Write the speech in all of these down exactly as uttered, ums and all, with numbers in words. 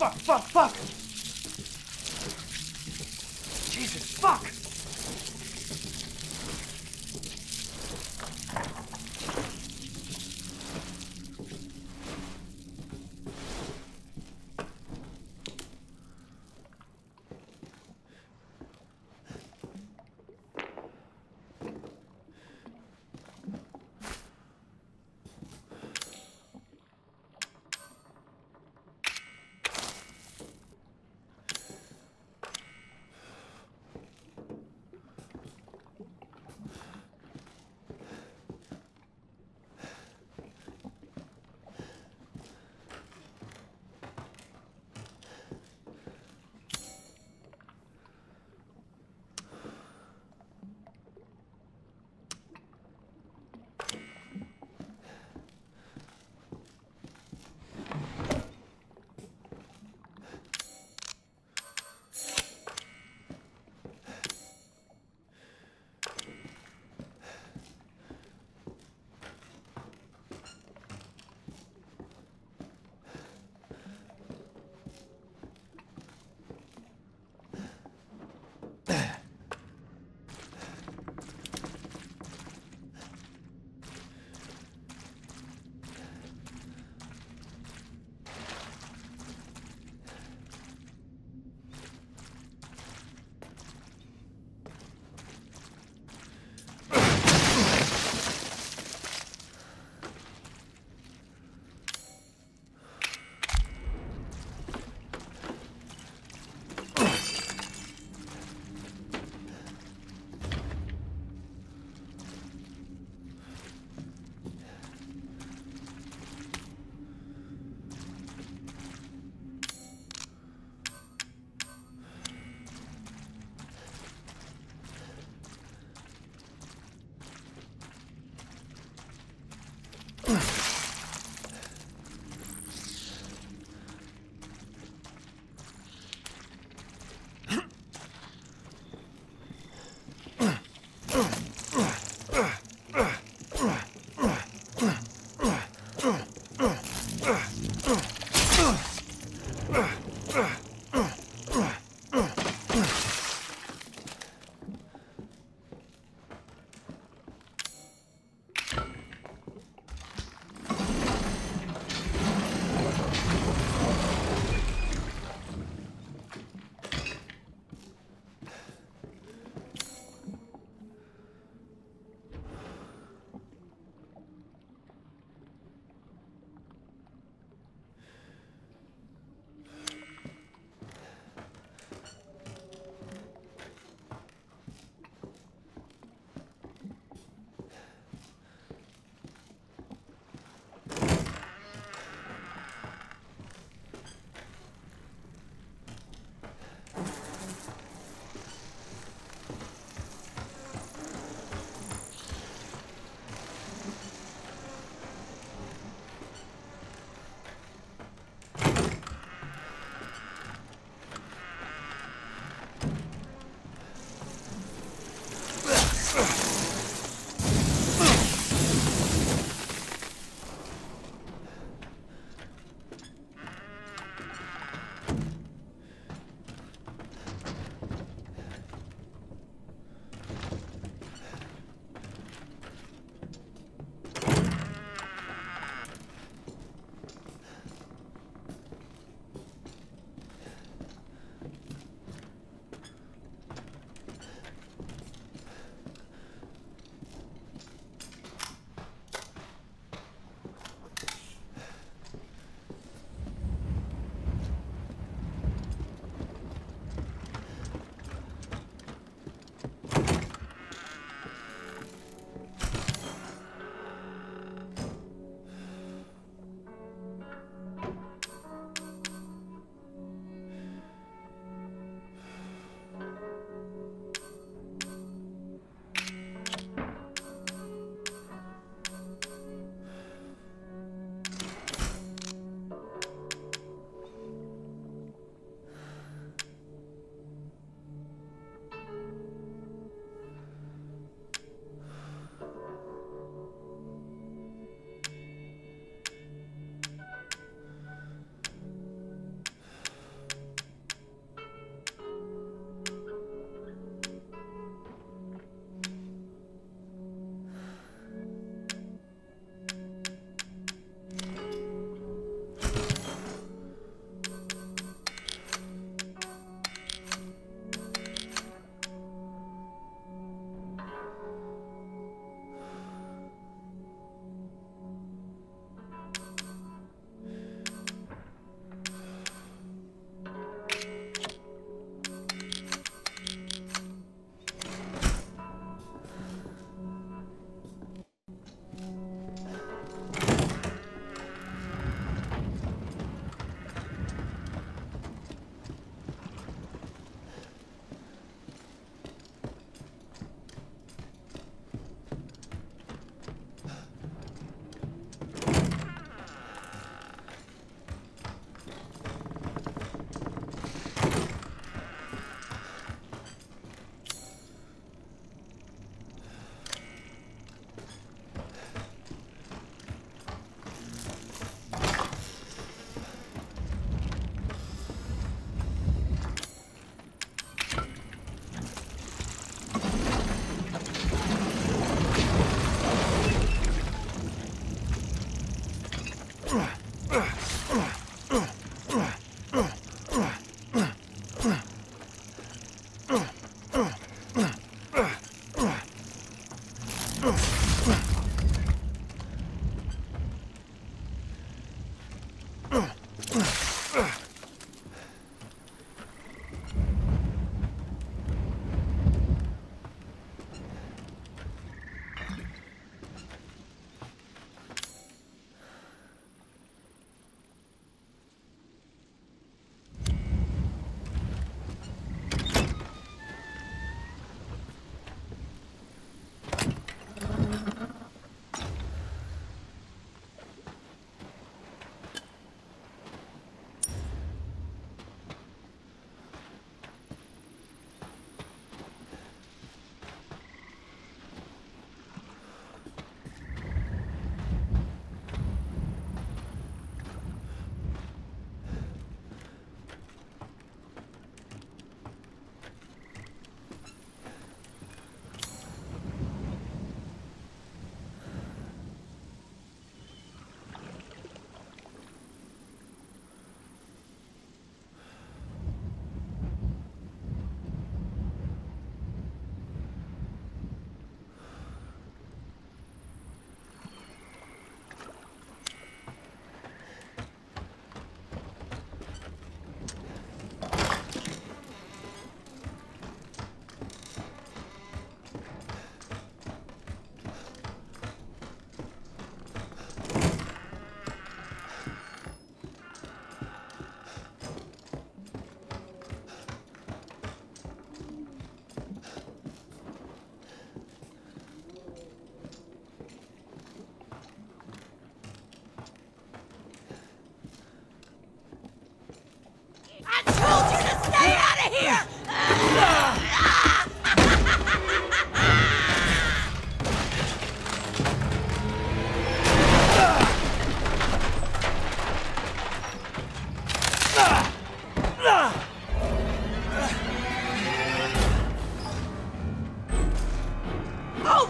Fuck, fuck, fuck! Jesus, fuck!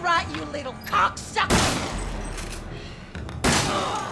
right, you little cocksucker! Ugh.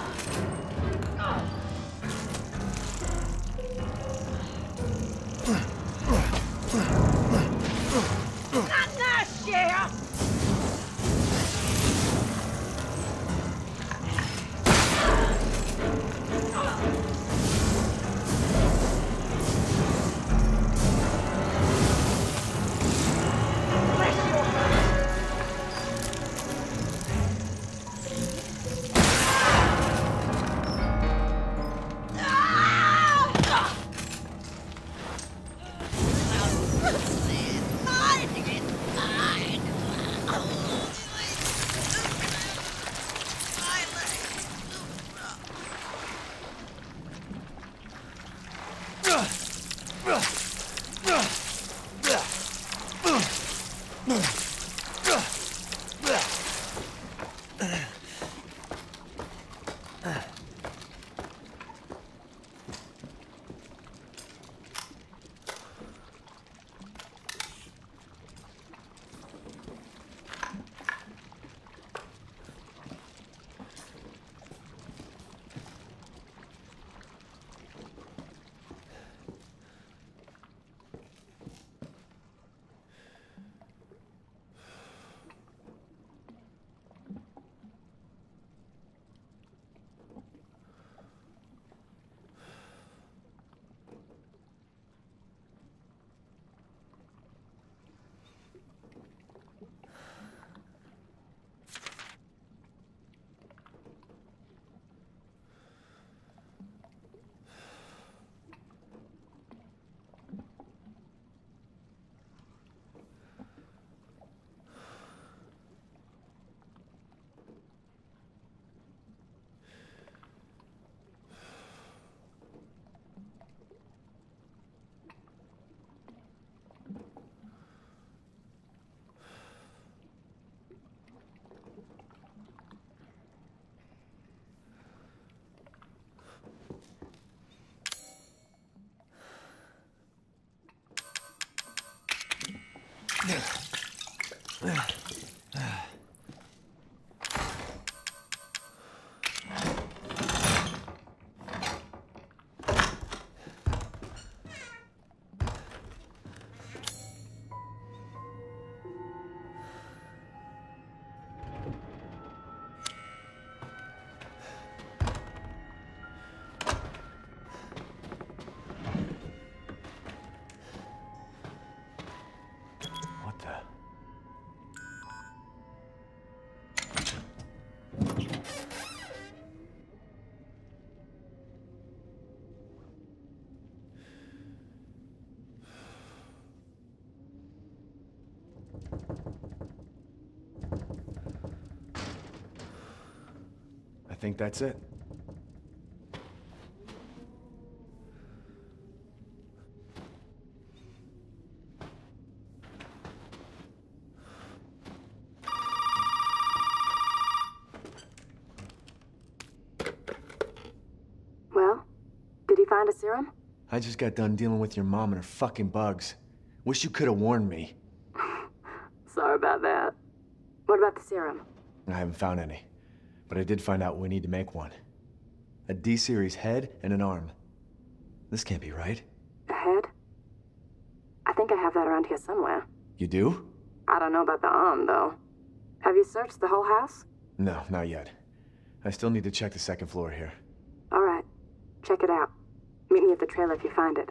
I think that's it. Well, did he find a serum? I just got done dealing with your mom and her fucking bugs. Wish you could have warned me. Sorry about that. What about the serum? I haven't found any. But I did find out we need to make one. A D series head and an arm. This can't be right. A head? I think I have that around here somewhere. You do? I don't know about the arm, though. Have you searched the whole house? No, not yet. I still need to check the second floor here. All right. Check it out. Meet me at the trailer if you find it.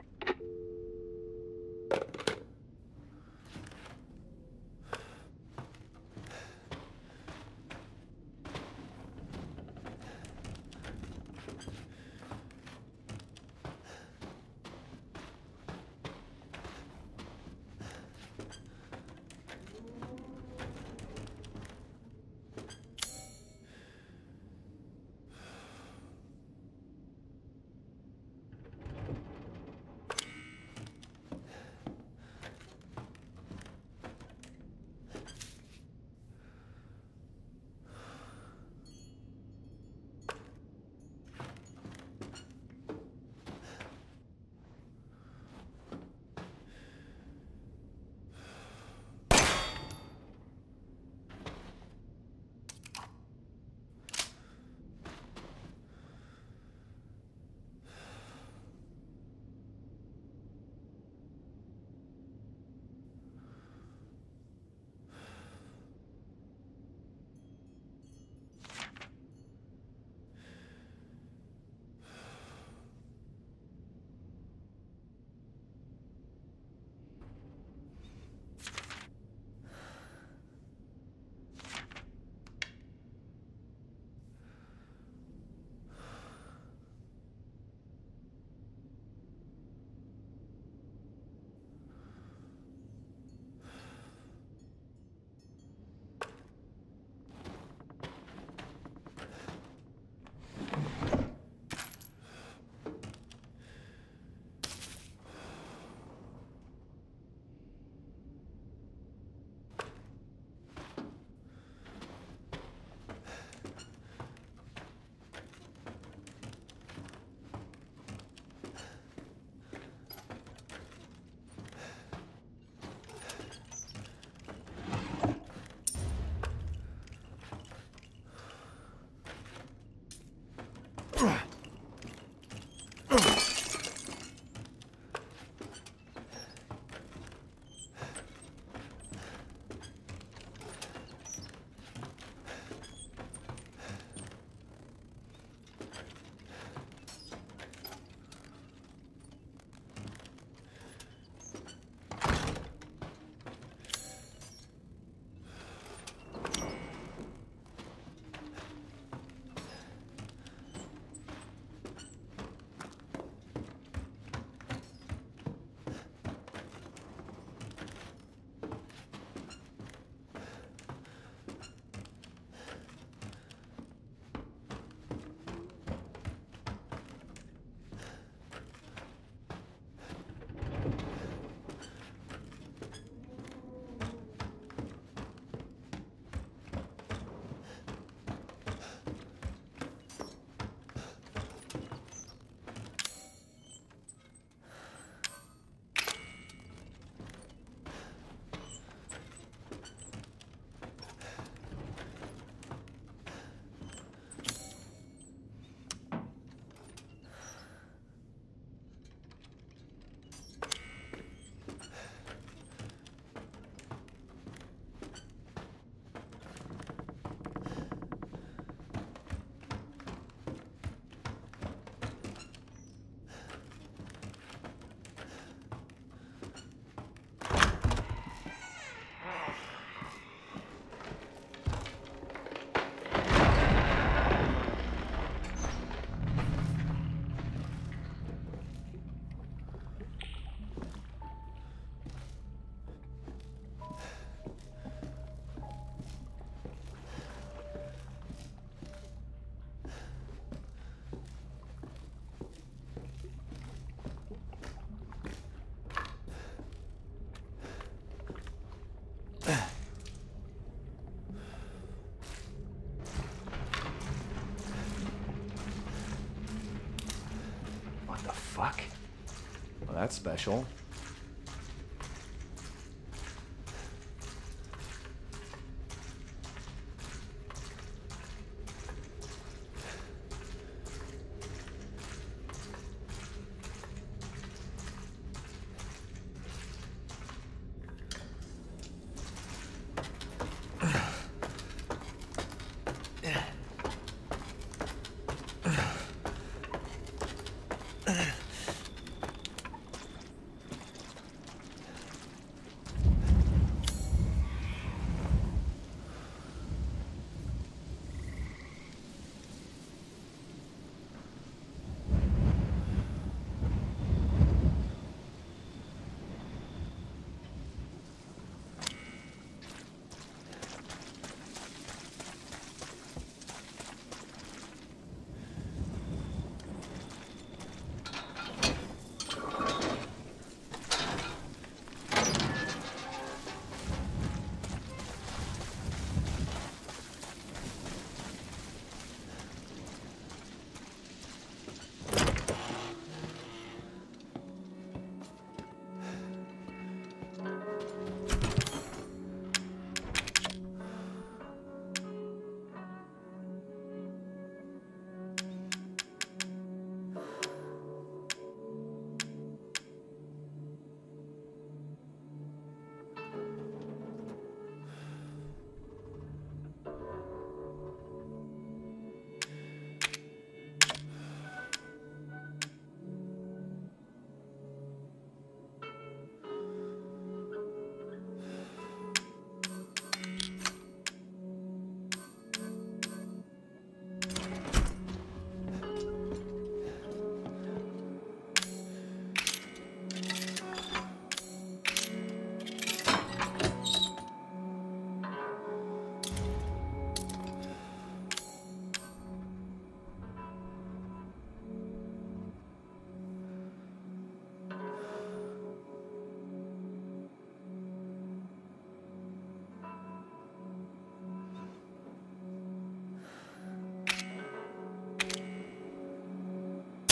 that's special.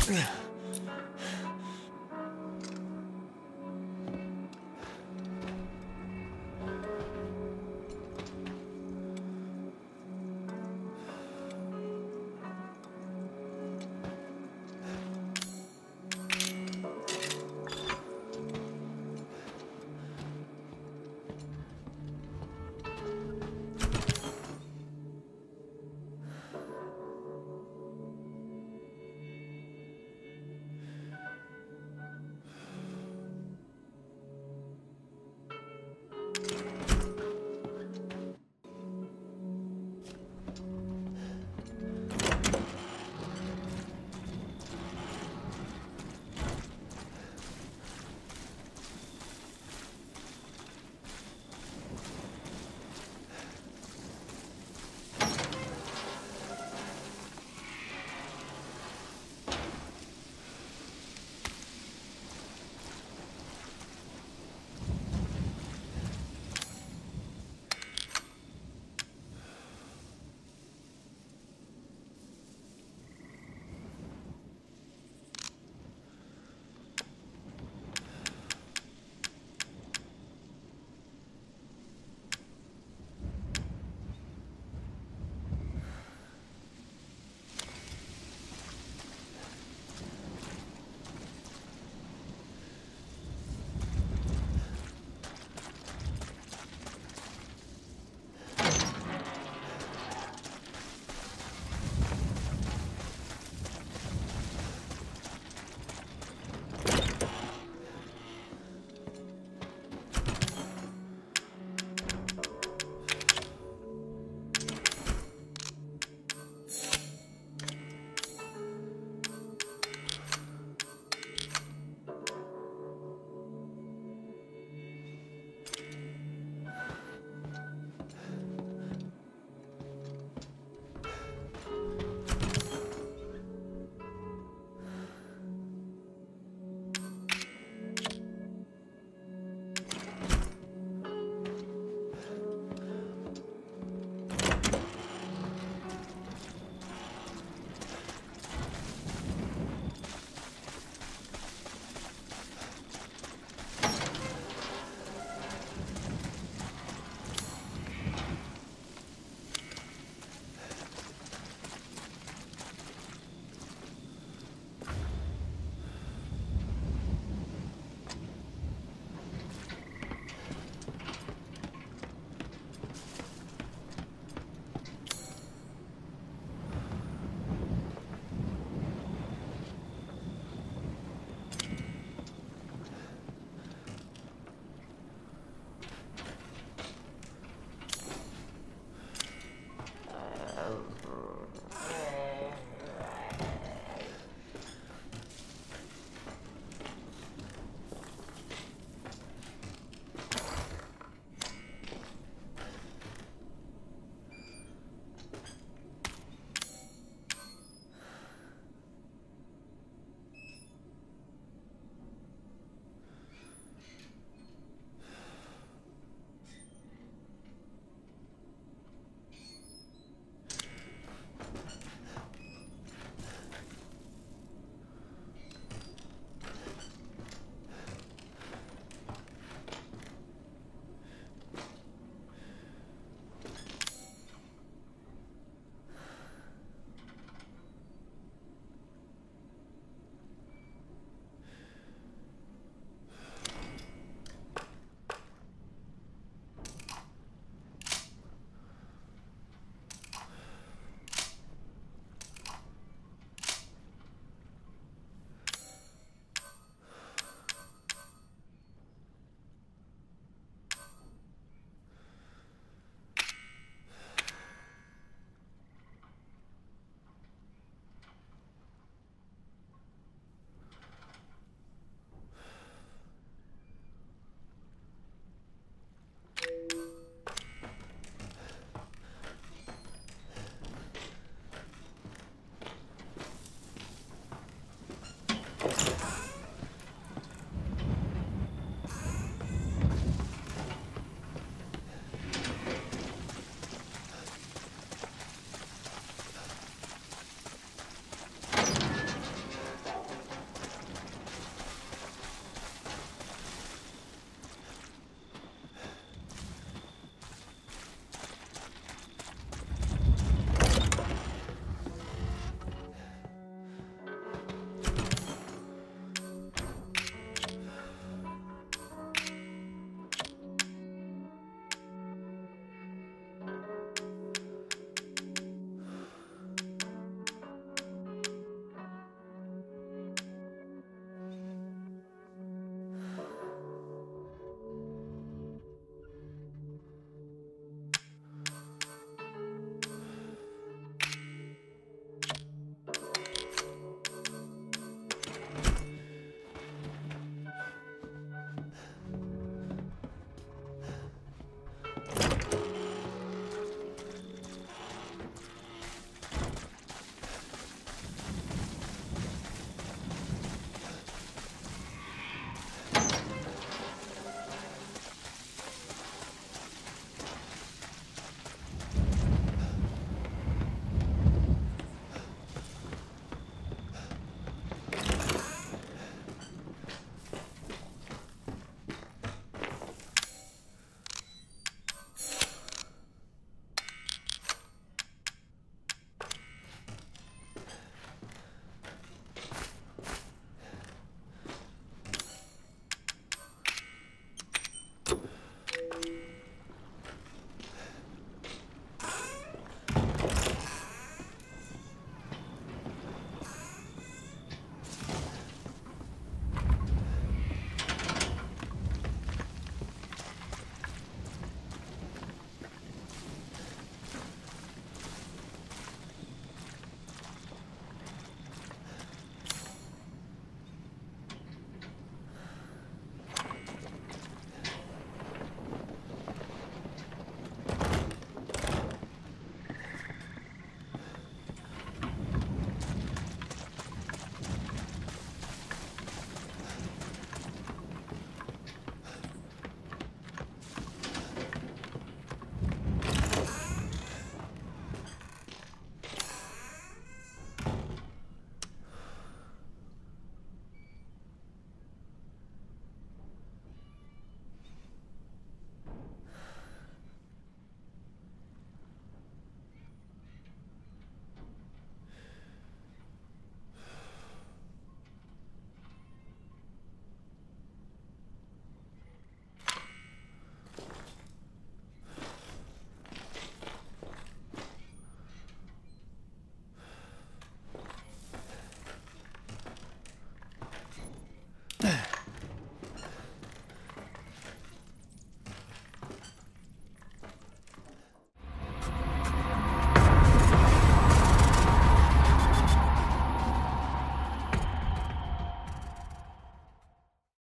Yeah.